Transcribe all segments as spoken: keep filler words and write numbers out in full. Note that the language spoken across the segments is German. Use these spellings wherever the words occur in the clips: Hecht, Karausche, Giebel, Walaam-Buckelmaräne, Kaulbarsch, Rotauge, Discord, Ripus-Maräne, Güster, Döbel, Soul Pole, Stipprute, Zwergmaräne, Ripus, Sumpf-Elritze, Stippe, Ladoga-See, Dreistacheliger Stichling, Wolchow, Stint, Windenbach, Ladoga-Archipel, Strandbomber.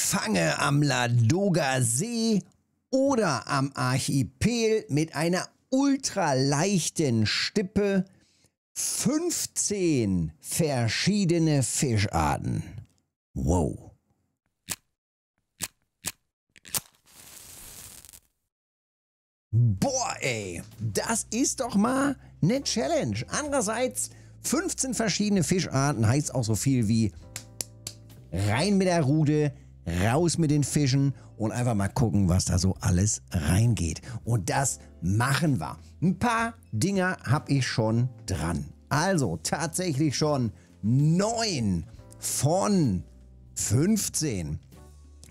Fange am Ladoga-See oder am Archipel mit einer ultraleichten Stippe fünfzehn verschiedene Fischarten. Wow. Boah, ey, das ist doch mal eine Challenge. Andererseits, fünfzehn verschiedene Fischarten heißt auch so viel wie rein mit der Rute, raus mit den Fischen und einfach mal gucken, was da so alles reingeht. Und das machen wir. Ein paar Dinger habe ich schon dran. Also tatsächlich schon neun von fünfzehn.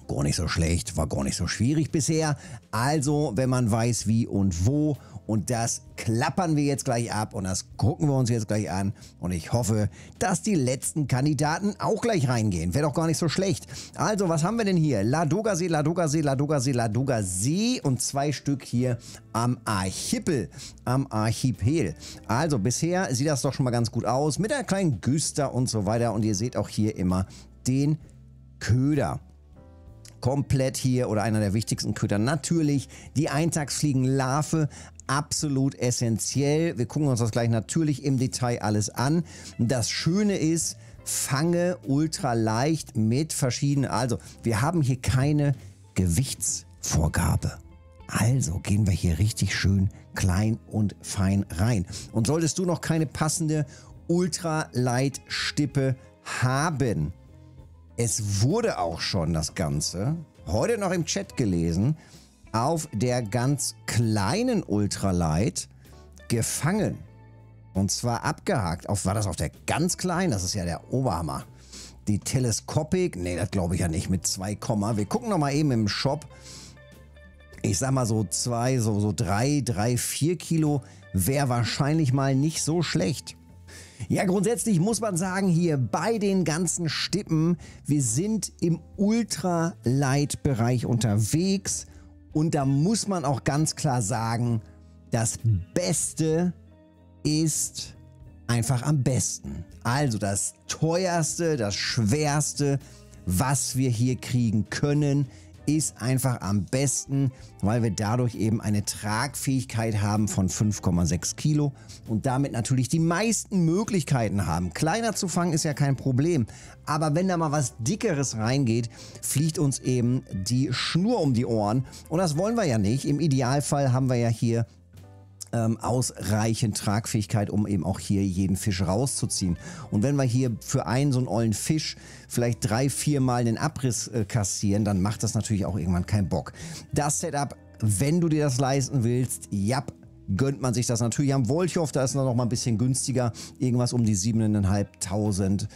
Gar nicht so schlecht, war gar nicht so schwierig bisher. Also, wenn man weiß, wie und wo. Und das klappern wir jetzt gleich ab und das gucken wir uns jetzt gleich an. Und ich hoffe, dass die letzten Kandidaten auch gleich reingehen. Wäre doch gar nicht so schlecht. Also, was haben wir denn hier? Ladoga-See, Ladoga-See, Ladoga-See, Ladoga-See und zwei Stück hier am Archipel. Am Archipel. Also, bisher sieht das doch schon mal ganz gut aus. Mit einer kleinen Güster und so weiter. Und ihr seht auch hier immer den Köder. Komplett hier oder einer der wichtigsten Köder. Natürlich die Eintagsfliegenlarve. Absolut essentiell. Wir gucken uns das gleich natürlich im Detail alles an. Das Schöne ist, fange ultra leicht mit verschiedenen. Also, wir haben hier keine Gewichtsvorgabe. Also gehen wir hier richtig schön klein und fein rein. Und solltest du noch keine passende Ultraleichtstippe haben, es wurde auch schon das Ganze heute noch im Chat gelesen, auf der ganz kleinen Ultralight gefangen. Und zwar abgehakt. Auf, war das auf der ganz kleinen? Das ist ja der Oberhammer. Die Telescopic, nee, das glaube ich ja nicht, mit zwei Komma. Wir gucken noch mal eben im Shop. Ich sag mal so zwei, so, so drei, drei, vier Kilo wäre wahrscheinlich mal nicht so schlecht. Ja, grundsätzlich muss man sagen, hier bei den ganzen Stippen, wir sind im Ultralight-Bereich unterwegs und da muss man auch ganz klar sagen, das Beste ist einfach am besten. Also das Teuerste, das Schwerste, was wir hier kriegen können, ist einfach am besten, weil wir dadurch eben eine Tragfähigkeit haben von fünf Komma sechs Kilo und damit natürlich die meisten Möglichkeiten haben. Kleiner zu fangen ist ja kein Problem, aber wenn da mal was Dickeres reingeht, fliegt uns eben die Schnur um die Ohren und das wollen wir ja nicht. Im Idealfall haben wir ja hier Ähm, ausreichend Tragfähigkeit, um eben auch hier jeden Fisch rauszuziehen. Und wenn wir hier für einen so einen ollen Fisch vielleicht drei, vier Mal einen Abriss äh, kassieren, dann macht das natürlich auch irgendwann keinen Bock. Das Setup, wenn du dir das leisten willst, japp, gönnt man sich das natürlich am Wolchow, da ist noch mal ein bisschen günstiger. Irgendwas um die siebentausendfünfhundert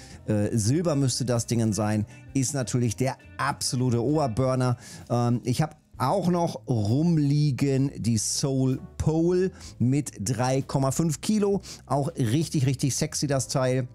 äh, Silber müsste das Ding sein. Ist natürlich der absolute Oberburner. Ähm, ich habe auch noch rumliegen die Soul Pole mit drei Komma fünf Kilo. Auch richtig, richtig sexy das Teil.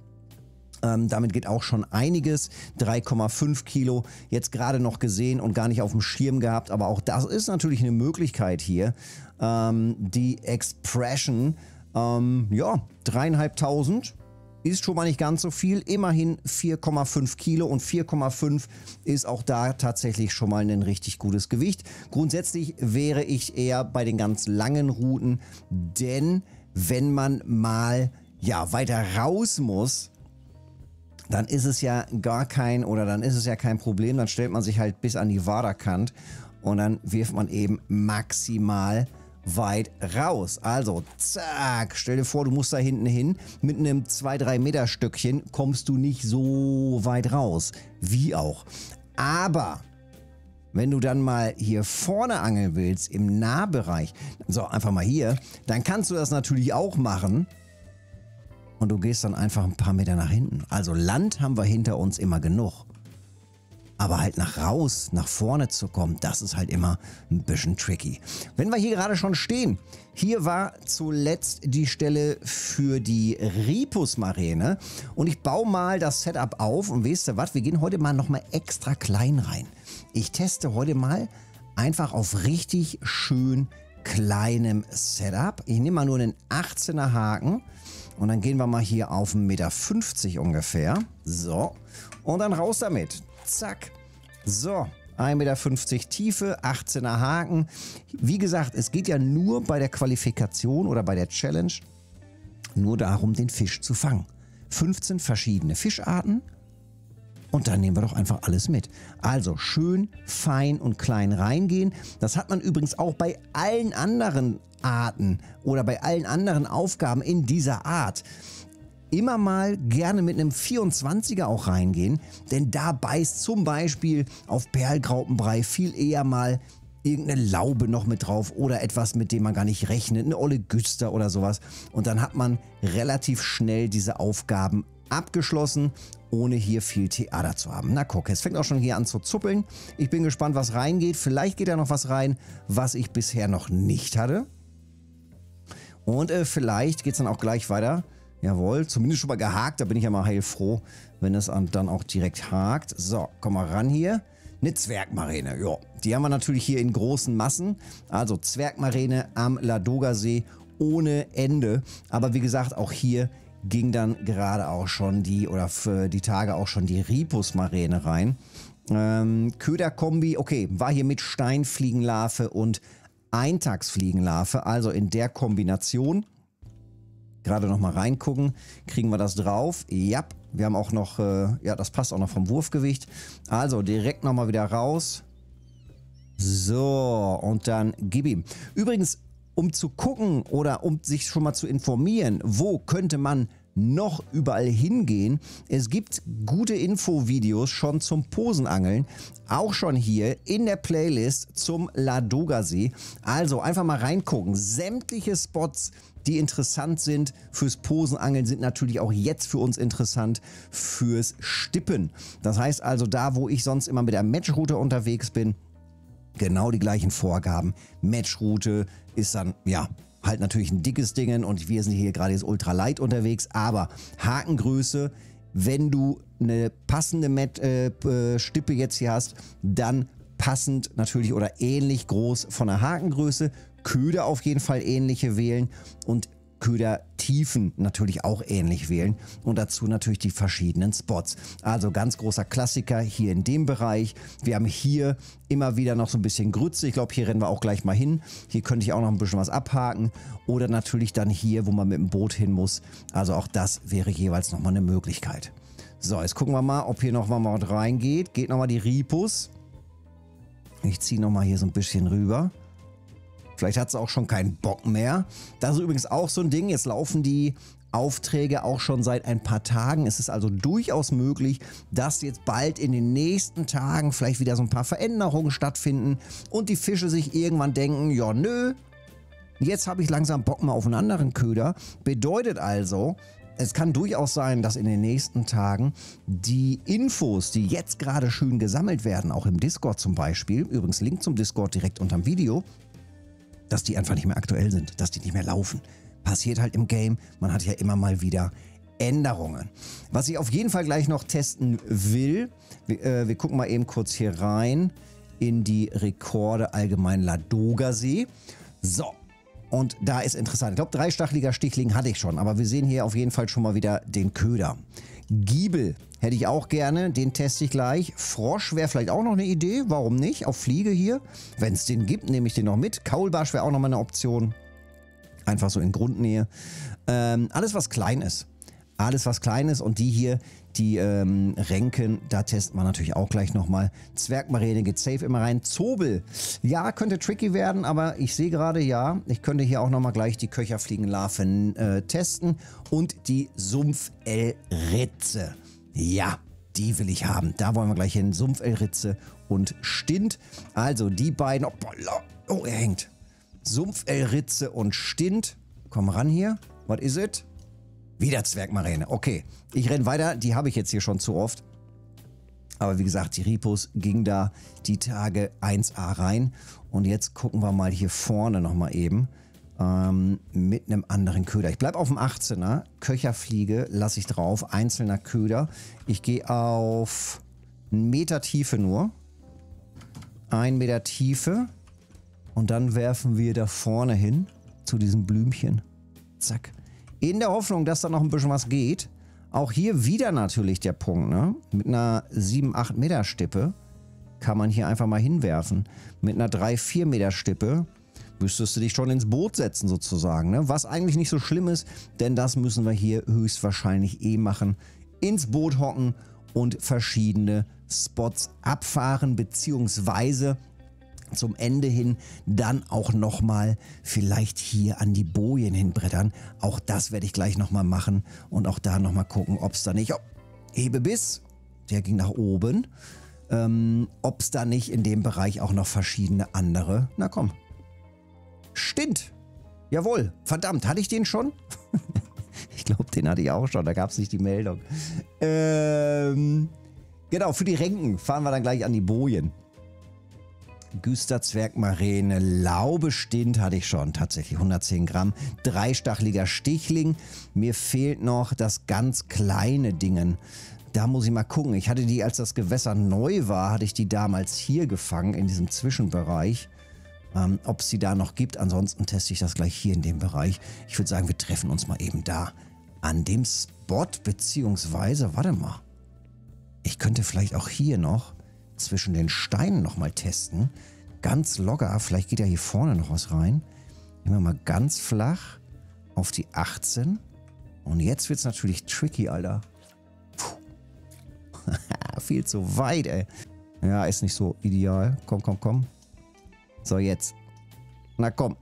Ähm, damit geht auch schon einiges. drei Komma fünf Kilo jetzt gerade noch gesehen und gar nicht auf dem Schirm gehabt. Aber auch das ist natürlich eine Möglichkeit hier. Ähm, die Expression, ähm, ja, dreieinhalbtausend. Ist schon mal nicht ganz so viel, immerhin vier Komma fünf Kilo und vier Komma fünf ist auch da tatsächlich schon mal ein richtig gutes Gewicht. Grundsätzlich wäre ich eher bei den ganz langen Routen, denn wenn man mal ja weiter raus muss, dann ist es ja gar kein oder dann ist es ja kein Problem, dann stellt man sich halt bis an die Waderkant und dann wirft man eben maximal weit raus. Also, zack, stell dir vor, du musst da hinten hin. Mit einem zwei bis drei Meter Stöckchen kommst du nicht so weit raus. Wie auch. Aber, wenn du dann mal hier vorne angeln willst, im Nahbereich, so einfach mal hier, dann kannst du das natürlich auch machen. Und du gehst dann einfach ein paar Meter nach hinten. Also Land haben wir hinter uns immer genug. Aber halt nach raus, nach vorne zu kommen, das ist halt immer ein bisschen tricky. Wenn wir hier gerade schon stehen, hier war zuletzt die Stelle für die Ripus-Maräne. Und ich baue mal das Setup auf und weißt du was, wir gehen heute mal nochmal extra klein rein. Ich teste heute mal einfach auf richtig schön kleinem Setup. Ich nehme mal nur einen achtzehner Haken und dann gehen wir mal hier auf eins Komma fünfzig Meter ungefähr. So, und dann raus damit. Zack. So, ein Meter fünfzig Tiefe, achtzehner Haken. Wie gesagt, es geht ja nur bei der Qualifikation oder bei der Challenge nur darum, den Fisch zu fangen. fünfzehn verschiedene Fischarten und dann nehmen wir doch einfach alles mit. Also schön fein und klein reingehen. Das hat man übrigens auch bei allen anderen Arten oder bei allen anderen Aufgaben in dieser Art. Immer mal gerne mit einem vierundzwanziger auch reingehen, denn da beißt zum Beispiel auf Perlgraupenbrei viel eher mal irgendeine Laube noch mit drauf oder etwas, mit dem man gar nicht rechnet, eine Ollegyster oder sowas. Und dann hat man relativ schnell diese Aufgaben abgeschlossen, ohne hier viel Theater zu haben. Na guck, es fängt auch schon hier an zu zuppeln. Ich bin gespannt, was reingeht. Vielleicht geht da noch was rein, was ich bisher noch nicht hatte. Und äh, vielleicht geht es dann auch gleich weiter. Jawohl, zumindest schon mal gehakt. Da bin ich ja mal heilfroh, wenn es dann auch direkt hakt. So, komm mal ran hier. Eine Zwergmaräne, ja. Die haben wir natürlich hier in großen Massen. Also Zwergmaräne am Ladoga-See ohne Ende. Aber wie gesagt, auch hier ging dann gerade auch schon die, oder für die Tage auch schon die Ripus-Maräne rein. Ähm, Köderkombi, okay, war hier mit Steinfliegenlarve und Eintagsfliegenlarve. Also in der Kombination. Gerade noch mal reingucken, kriegen wir das drauf. Ja, wir haben auch noch, äh, ja, das passt auch noch vom Wurfgewicht. Also direkt noch mal wieder raus. So, und dann gib ihm. Übrigens, um zu gucken oder um sich schon mal zu informieren, wo könnte man noch überall hingehen. Es gibt gute Infovideos schon zum Posenangeln, auch schon hier in der Playlist zum Ladoga-See. Also einfach mal reingucken. Sämtliche Spots, die interessant sind fürs Posenangeln, sind natürlich auch jetzt für uns interessant fürs Stippen. Das heißt also, da wo ich sonst immer mit der Matchroute unterwegs bin, genau die gleichen Vorgaben. Matchroute ist dann, ja, halt natürlich ein dickes Ding und wir sind hier gerade jetzt ultra light unterwegs, aber Hakengröße, wenn du eine passende Met, äh, äh, Stippe jetzt hier hast, dann passend natürlich oder ähnlich groß von der Hakengröße, Köder auf jeden Fall ähnliche wählen und Ködertiefen natürlich auch ähnlich wählen und dazu natürlich die verschiedenen Spots. Also ganz großer Klassiker hier in dem Bereich. Wir haben hier immer wieder noch so ein bisschen Grütze. Ich glaube, hier rennen wir auch gleich mal hin. Hier könnte ich auch noch ein bisschen was abhaken. Oder natürlich dann hier, wo man mit dem Boot hin muss. Also auch das wäre jeweils nochmal eine Möglichkeit. So, jetzt gucken wir mal, ob hier nochmal mal reingeht. Geht nochmal die Ripus. Ich ziehe nochmal hier so ein bisschen rüber. Vielleicht hat es auch schon keinen Bock mehr. Das ist übrigens auch so ein Ding. Jetzt laufen die Aufträge auch schon seit ein paar Tagen. Es ist also durchaus möglich, dass jetzt bald in den nächsten Tagen vielleicht wieder so ein paar Veränderungen stattfinden und die Fische sich irgendwann denken, ja nö, jetzt habe ich langsam Bock mal auf einen anderen Köder. Bedeutet also, es kann durchaus sein, dass in den nächsten Tagen die Infos, die jetzt gerade schön gesammelt werden, auch im Discord zum Beispiel, übrigens Link zum Discord direkt unterm Video, dass die einfach nicht mehr aktuell sind, dass die nicht mehr laufen. Passiert halt im Game, man hat ja immer mal wieder Änderungen. Was ich auf jeden Fall gleich noch testen will, wir, äh, wir gucken mal eben kurz hier rein in die Rekorde allgemein Ladoga-See. So, und da ist interessant. Ich glaube, dreistacheliger Stichling hatte ich schon, aber wir sehen hier auf jeden Fall schon mal wieder den Köder. Giebel hätte ich auch gerne, den teste ich gleich. Frosch wäre vielleicht auch noch eine Idee, warum nicht? Auf Fliege hier, wenn es den gibt, nehme ich den noch mit. Kaulbarsch wäre auch noch mal eine Option, einfach so in Grundnähe. Ähm, alles was klein ist, alles was klein ist und die hier, die ähm, Renken, da testen wir natürlich auch gleich nochmal. Zwergmaräne geht safe immer rein. Zobel, ja, könnte tricky werden, aber ich sehe gerade, ja, ich könnte hier auch nochmal gleich die Köcherfliegenlarven äh, testen und die Sumpf-Elritze. Ja, die will ich haben. Da wollen wir gleich hin. Sumpf-Elritze und Stint. Also die beiden. Oh, oh er hängt. Sumpf-Elritze und Stint. Komm ran hier. Was is it? Wieder Zwergmaräne. Okay, ich renne weiter. Die habe ich jetzt hier schon zu oft. Aber wie gesagt, die Ripus ging da die Tage eins A rein. Und jetzt gucken wir mal hier vorne nochmal eben. Ähm, mit einem anderen Köder. Ich bleibe auf dem achtzehner. Köcherfliege lasse ich drauf. Einzelner Köder. Ich gehe auf einen Meter Tiefe nur. Ein Meter Tiefe. Und dann werfen wir da vorne hin zu diesem Blümchen. Zack. In der Hoffnung, dass da noch ein bisschen was geht. Auch hier wieder natürlich der Punkt, ne? Mit einer sieben, acht Meter Stippe kann man hier einfach mal hinwerfen. Mit einer drei bis vier Meter Stippe müsstest du dich schon ins Boot setzen sozusagen, ne? Was eigentlich nicht so schlimm ist, denn das müssen wir hier höchstwahrscheinlich eh machen. Ins Boot hocken und verschiedene Spots abfahren, beziehungsweise zum Ende hin dann auch nochmal vielleicht hier an die Bojen hinbrettern. Auch das werde ich gleich nochmal machen und auch da nochmal gucken, ob es da nicht... Oh, Hebebiss, der ging nach oben. Ähm, ob es da nicht in dem Bereich auch noch verschiedene andere... Na komm. Stint. Jawohl. Verdammt, hatte ich den schon? Ich glaube, den hatte ich auch schon. Da gab es nicht die Meldung. Ähm, genau, für die Renken fahren wir dann gleich an die Bojen. Güster, Zwergmaräne, Laube, Stint hatte ich schon. Tatsächlich hundertzehn Gramm. Dreistacheliger Stichling. Mir fehlt noch das ganz kleine Dingen. Da muss ich mal gucken. Ich hatte die, als das Gewässer neu war, hatte ich die damals hier gefangen, in diesem Zwischenbereich. Ähm, ob es die da noch gibt. Ansonsten teste ich das gleich hier in dem Bereich. Ich würde sagen, wir treffen uns mal eben da an dem Spot, beziehungsweise, warte mal. Ich könnte vielleicht auch hier noch zwischen den Steinen nochmal testen. Ganz locker. Vielleicht geht ja hier vorne noch was rein. Nehmen wir mal ganz flach auf die achtzehn. Und jetzt wird es natürlich tricky, Alter. Puh. Viel zu weit, ey. Ja, ist nicht so ideal. Komm, komm, komm. So, jetzt. Na komm.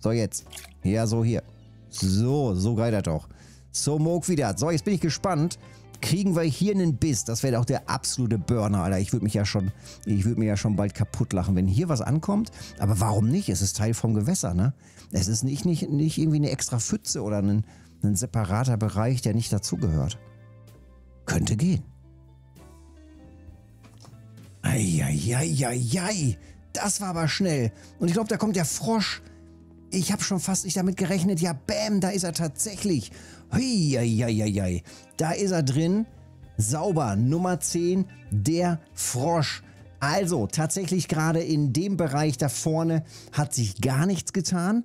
So, jetzt. Ja, so hier. So, so geil das doch. So, Moog wieder. So, jetzt bin ich gespannt. Kriegen wir hier einen Biss? Das wäre auch der absolute Burner, Alter. Ich würde mich ja schon, ich würde mir ja schon bald kaputt lachen, wenn hier was ankommt. Aber warum nicht? Es ist Teil vom Gewässer, ne? Es ist nicht, nicht, nicht irgendwie eine extra Pfütze oder ein, ein separater Bereich, der nicht dazugehört. Könnte gehen. Eieieiei. Das war aber schnell. Und ich glaube, da kommt der Frosch. Ich habe schon fast nicht damit gerechnet. Ja, bäm, da ist er tatsächlich. Huiuiuiui. Da ist er drin. Sauber. Nummer zehn. Der Frosch. Also, tatsächlich gerade in dem Bereich da vorne hat sich gar nichts getan.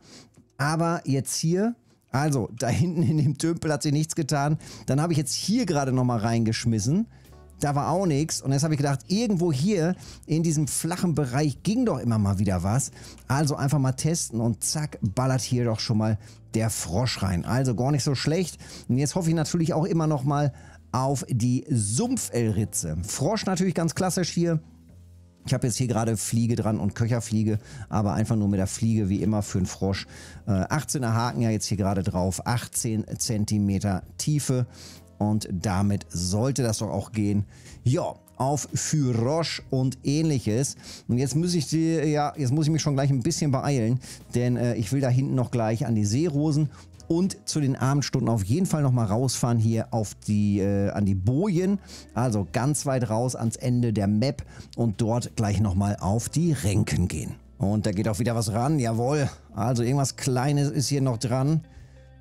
Aber jetzt hier, also da hinten in dem Tümpel hat sich nichts getan. Dann habe ich jetzt hier gerade nochmal reingeschmissen. Da war auch nichts. Und jetzt habe ich gedacht, irgendwo hier in diesem flachen Bereich ging doch immer mal wieder was. Also einfach mal testen und zack, ballert hier doch schon mal der Frosch rein. Also gar nicht so schlecht. Und jetzt hoffe ich natürlich auch immer noch mal auf die Sumpf-Elritze. Frosch natürlich ganz klassisch hier. Ich habe jetzt hier gerade Fliege dran und Köcherfliege, aber einfach nur mit der Fliege wie immer für einen Frosch. Äh, achtzehner Haken ja jetzt hier gerade drauf. achtzehn Zentimeter Tiefe. Und damit sollte das doch auch gehen. Ja, auf Fürosch und ähnliches. Und jetzt muss ich die, ja, jetzt muss ich mich schon gleich ein bisschen beeilen, denn äh, ich will da hinten noch gleich an die Seerosen und zu den Abendstunden auf jeden Fall noch mal rausfahren hier auf die, äh, an die Bojen. Also ganz weit raus ans Ende der Map und dort gleich noch mal auf die Renken gehen. Und da geht auch wieder was ran, jawohl. Also irgendwas Kleines ist hier noch dran.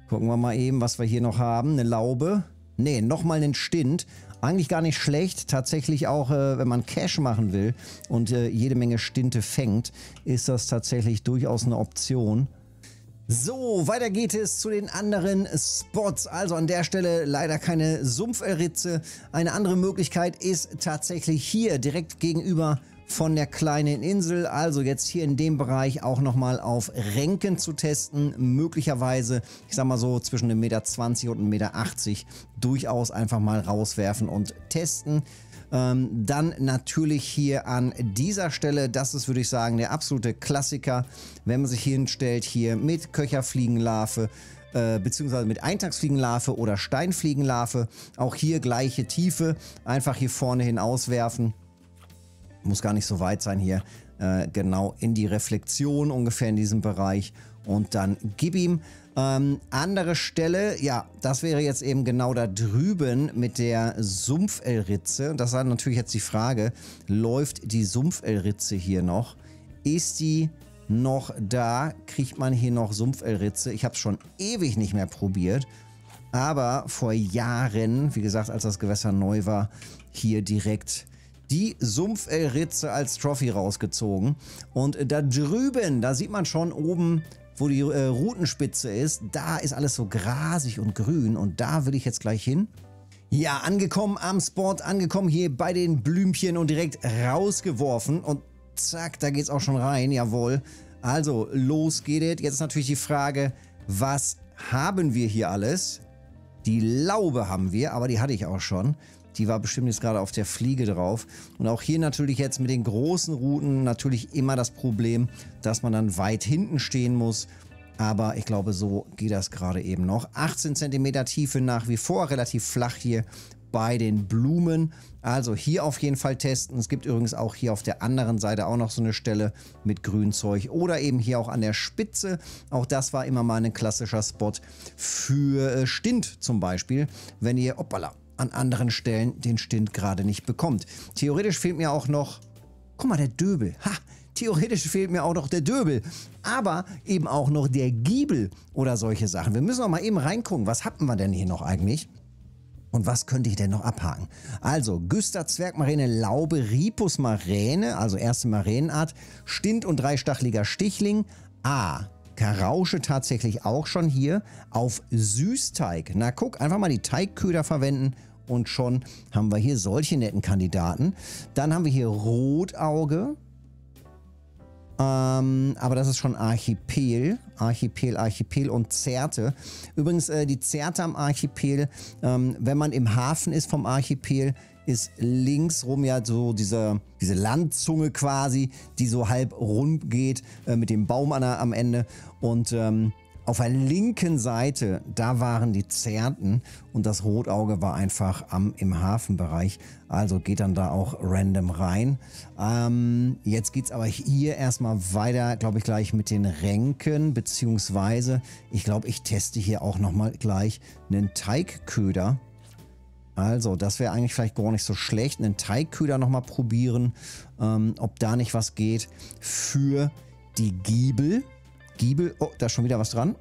Gucken wir mal eben, was wir hier noch haben. Eine Laube. Nee, nochmal einen Stint. Eigentlich gar nicht schlecht. Tatsächlich auch, äh, wenn man Cash machen will und äh, jede Menge Stinte fängt, ist das tatsächlich durchaus eine Option. So, weiter geht es zu den anderen Spots. Also an der Stelle leider keine Sumpf-Elritze. Eine andere Möglichkeit ist tatsächlich hier direkt gegenüber von der kleinen Insel, also jetzt hier in dem Bereich auch nochmal auf Renken zu testen, möglicherweise, ich sag mal so, zwischen einem Meter zwanzig und einem Meter achtzig durchaus einfach mal rauswerfen und testen. Ähm, dann natürlich hier an dieser Stelle, das ist, würde ich sagen, der absolute Klassiker, wenn man sich hier hinstellt, hier mit Köcherfliegenlarve, beziehungsweise mit Eintagsfliegenlarve oder Steinfliegenlarve, auch hier gleiche Tiefe, einfach hier vorne hin auswerfen. Muss gar nicht so weit sein hier, äh, genau in die Reflexion ungefähr in diesem Bereich und dann gib ihm. Ähm, andere Stelle, ja, das wäre jetzt eben genau da drüben mit der Sumpf-Elritze. Und das war natürlich jetzt die Frage, läuft die Sumpf-Elritze hier noch? Ist die noch da? Kriegt man hier noch Sumpf-Elritze? Ich habe es schon ewig nicht mehr probiert, aber vor Jahren, wie gesagt, als das Gewässer neu war, hier direkt... die Sumpf-Elritze als Trophy rausgezogen. Und da drüben, da sieht man schon oben, wo die äh, Rutenspitze ist, da ist alles so grasig und grün. Und da will ich jetzt gleich hin. Ja, angekommen am Spot, angekommen hier bei den Blümchen und direkt rausgeworfen. Und zack, da geht's auch schon rein, jawohl. Also, los geht es. Jetzt ist natürlich die Frage, was haben wir hier alles? Die Laube haben wir, aber die hatte ich auch schon. Die war bestimmt jetzt gerade auf der Fliege drauf. Und auch hier natürlich jetzt mit den großen Routen natürlich immer das Problem, dass man dann weit hinten stehen muss. Aber ich glaube, so geht das gerade eben noch. achtzehn Zentimeter Tiefe nach wie vor, relativ flach hier bei den Blumen. Also hier auf jeden Fall testen. Es gibt übrigens auch hier auf der anderen Seite auch noch so eine Stelle mit Grünzeug. Oder eben hier auch an der Spitze. Auch das war immer mal ein klassischer Spot für Stint zum Beispiel. Wenn ihr, hoppala, an anderen Stellen den Stint gerade nicht bekommt. Theoretisch fehlt mir auch noch, guck mal, der Döbel. Ha! Theoretisch fehlt mir auch noch der Döbel, aber eben auch noch der Giebel oder solche Sachen. Wir müssen noch mal eben reingucken, was hatten wir denn hier noch eigentlich? Und was könnte ich denn noch abhaken? Also, Güster, Zwergmaräne, Laube, Ripus-Maräne, also erste Maränenart, Stint und dreistacheliger Stichling, A. Karausche tatsächlich auch schon hier auf Süßteig. Na guck, einfach mal die Teigköder verwenden und schon haben wir hier solche netten Kandidaten. Dann haben wir hier Rotauge. Ähm, aber das ist schon Archipel, Archipel, Archipel und Zerte. Übrigens, äh, die Zerte am Archipel, ähm, wenn man im Hafen ist vom Archipel, ist linksrum ja so diese, diese Landzunge quasi, die so halb rund geht, äh, mit dem Baum an der, am Ende. Und ähm, auf der linken Seite, da waren die Zerten und das Rotauge war einfach am, im Hafenbereich. Also geht dann da auch random rein. Ähm, jetzt geht es aber hier erstmal weiter, glaube ich, gleich mit den Ränken. Beziehungsweise, ich glaube, ich teste hier auch nochmal gleich einen Teigköder. Also, das wäre eigentlich vielleicht gar nicht so schlecht. Einen Teigköder nochmal probieren, ähm, ob da nicht was geht für die Giebel. Giebel, oh, da ist schon wieder was dran.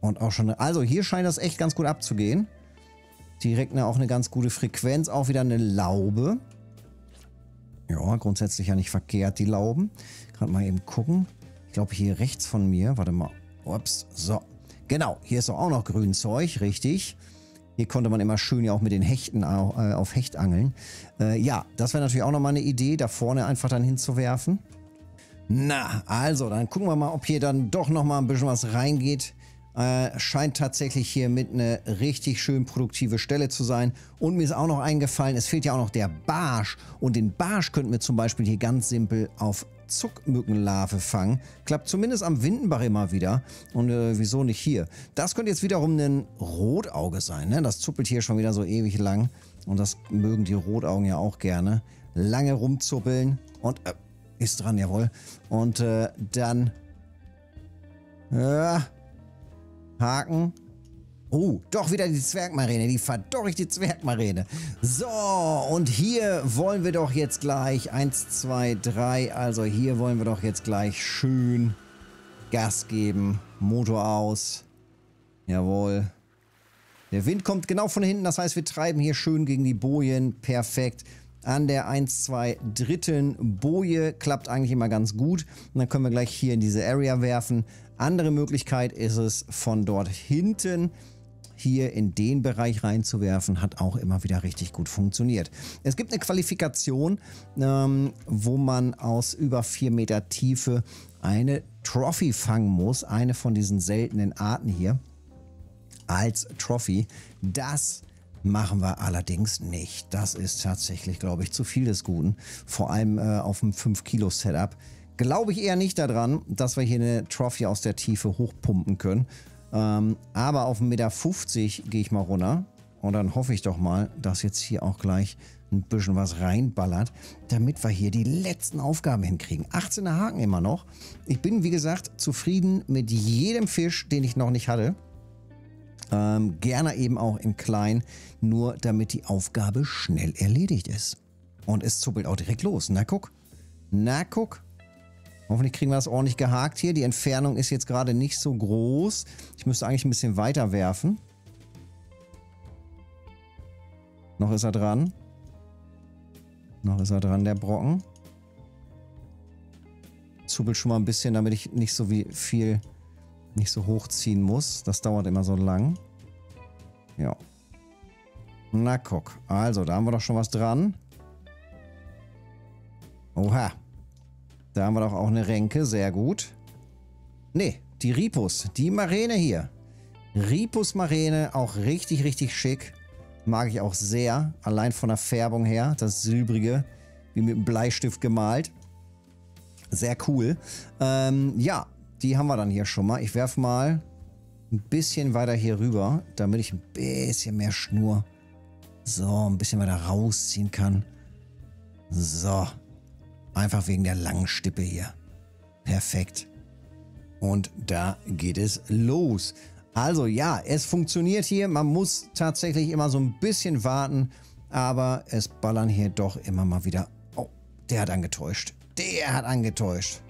Und auch schon, also hier scheint das echt ganz gut abzugehen. Direkt eine, auch eine ganz gute Frequenz, auch wieder eine Laube. Ja, grundsätzlich ja nicht verkehrt, die Lauben. Gerade mal eben gucken. Ich glaube hier rechts von mir, warte mal, ups, so. Genau, hier ist doch auch noch Grünzeug, richtig. Hier konnte man immer schön ja auch mit den Hechten auf, äh, auf Hecht angeln. Äh, ja, das wäre natürlich auch nochmal eine Idee, da vorne einfach dann hinzuwerfen. Na, also, dann gucken wir mal, ob hier dann doch nochmal ein bisschen was reingeht. Äh, scheint tatsächlich hier mit eine richtig schön produktive Stelle zu sein. Und mir ist auch noch eingefallen, es fehlt ja auch noch der Barsch. Und den Barsch könnten wir zum Beispiel hier ganz simpel auf Zuckmückenlarve fangen. Klappt zumindest am Windenbach immer wieder. Und äh, wieso nicht hier? Das könnte jetzt wiederum ein Rotauge sein, ne? Das zuppelt hier schon wieder so ewig lang. Und das mögen die Rotaugen ja auch gerne. Lange rumzuppeln und äh, ist dran, jawohl. Und äh, dann äh, Haken. Oh, doch wieder die Zwergmaräne, die verdorrigt die Zwergmaräne. So, und hier wollen wir doch jetzt gleich, eins, zwei, drei, also hier wollen wir doch jetzt gleich schön Gas geben. Motor aus. Jawohl. Der Wind kommt genau von hinten, das heißt, wir treiben hier schön gegen die Bojen. Perfekt. An der eins, zwei dritten Boje klappt eigentlich immer ganz gut. Und dann können wir gleich hier in diese Area werfen. Andere Möglichkeit ist es, von dort hinten hier in den Bereich reinzuwerfen. Hat auch immer wieder richtig gut funktioniert. Es gibt eine Qualifikation, ähm, wo man aus über vier Meter Tiefe eine Trophy fangen muss. Eine von diesen seltenen Arten hier als Trophy. Das machen wir allerdings nicht. Das ist tatsächlich, glaube ich, zu viel des Guten. Vor allem äh, auf dem fünf Kilo Setup. Glaube ich eher nicht daran, dass wir hier eine Trophy aus der Tiefe hochpumpen können. Ähm, aber auf eins Komma fünfzig Meter gehe ich mal runter. Und dann hoffe ich doch mal, dass jetzt hier auch gleich ein bisschen was reinballert, damit wir hier die letzten Aufgaben hinkriegen. achtzehner Haken immer noch. Ich bin, wie gesagt, zufrieden mit jedem Fisch, den ich noch nicht hatte. Ähm, gerne eben auch im Kleinen, nur damit die Aufgabe schnell erledigt ist. Und es zuppelt auch direkt los. Na guck, na guck. Hoffentlich kriegen wir das ordentlich gehakt hier. Die Entfernung ist jetzt gerade nicht so groß. Ich müsste eigentlich ein bisschen weiter werfen. Noch ist er dran. Noch ist er dran, der Brocken. Zuppelt schon mal ein bisschen, damit ich nicht so wie viel... nicht so hochziehen muss. Das dauert immer so lang. Ja. Na guck, also da haben wir doch schon was dran. Oha. Da haben wir doch auch eine Renke, sehr gut. Ne, die Ripus, die Maräne hier. Ripus-Maräne, auch richtig, richtig schick. Mag ich auch sehr, allein von der Färbung her. Das Silbrige, wie mit dem Bleistift gemalt. Sehr cool. Ähm, ja, die haben wir dann hier schon mal. Ich werfe mal ein bisschen weiter hier rüber, damit ich ein bisschen mehr Schnur so ein bisschen weiter rausziehen kann. So. Einfach wegen der langen Stippe hier. Perfekt. Und da geht es los. Also ja, es funktioniert hier. Man muss tatsächlich immer so ein bisschen warten. Aber es ballern hier doch immer mal wieder. Oh, der hat angetäuscht. Der hat angetäuscht.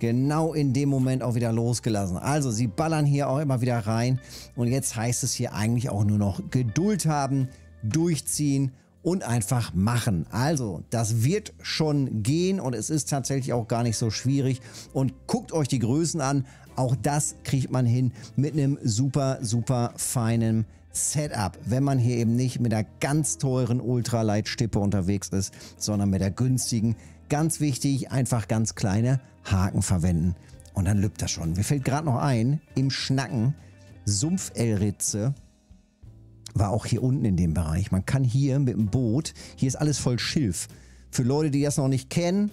Genau in dem Moment auch wieder losgelassen. Also sie ballern hier auch immer wieder rein. Und jetzt heißt es hier eigentlich auch nur noch Geduld haben, durchziehen und einfach machen. Also, das wird schon gehen und es ist tatsächlich auch gar nicht so schwierig. Und guckt euch die Größen an. Auch das kriegt man hin mit einem super, super feinen Setup. Wenn man hier eben nicht mit der ganz teuren Ultralight-Stippe unterwegs ist, sondern mit der günstigen. Ganz wichtig, einfach ganz kleine Haken verwenden. Und dann lübt das schon. Mir fällt gerade noch ein, im Schnacken, Sumpf-Elritze war auch hier unten in dem Bereich. Man kann hier mit dem Boot, hier ist alles voll Schilf. Für Leute, die das noch nicht kennen,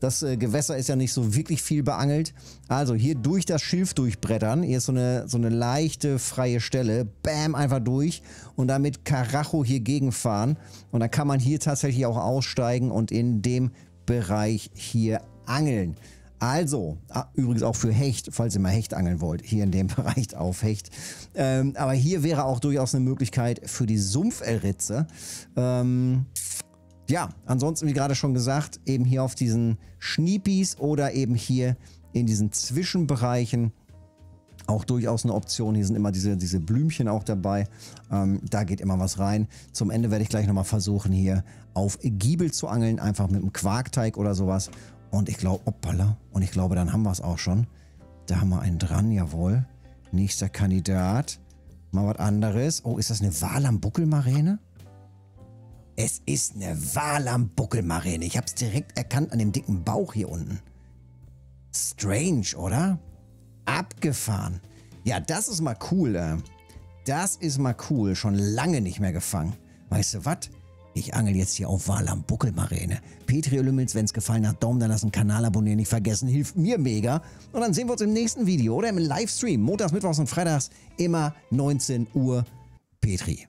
das äh, Gewässer ist ja nicht so wirklich viel beangelt. Also hier durch das Schilf durchbrettern. Hier ist so eine, so eine leichte, freie Stelle. Bam, einfach durch und dann mit Karacho hier gegenfahren. Und dann kann man hier tatsächlich auch aussteigen und in dem Bereich hier angeln. Also, ah, übrigens auch für Hecht, falls ihr mal Hecht angeln wollt, hier in dem Bereich auf Hecht. Ähm, aber hier wäre auch durchaus eine Möglichkeit für die Sumpf-Elritze. Ähm, ja, ansonsten, wie gerade schon gesagt, eben hier auf diesen Schniepis oder eben hier in diesen Zwischenbereichen auch durchaus eine Option. Hier sind immer diese, diese Blümchen auch dabei. Ähm, da geht immer was rein. Zum Ende werde ich gleich nochmal versuchen, hier auf Giebel zu angeln, einfach mit einem Quarkteig oder sowas. Und ich glaube, hoppala, und ich glaube, dann haben wir es auch schon. Da haben wir einen dran, jawohl. Nächster Kandidat. Mal was anderes. Oh, ist das eine Walaam-Buckelmaräne? Es ist eine Walaam-Buckelmaräne. Ich habe es direkt erkannt an dem dicken Bauch hier unten. Strange, oder? Abgefahren. Ja, das ist mal cool. Äh. Das ist mal cool. Schon lange nicht mehr gefangen. Weißt du was? Ich angel jetzt hier auf Walaam-Buckelmaräne. Petri Olümmels, wenn es gefallen hat, Daumen da lassen, Kanal abonnieren, nicht vergessen, hilft mir mega. Und dann sehen wir uns im nächsten Video oder im Livestream. Montags, Mittwochs und Freitags immer neunzehn Uhr. Petri.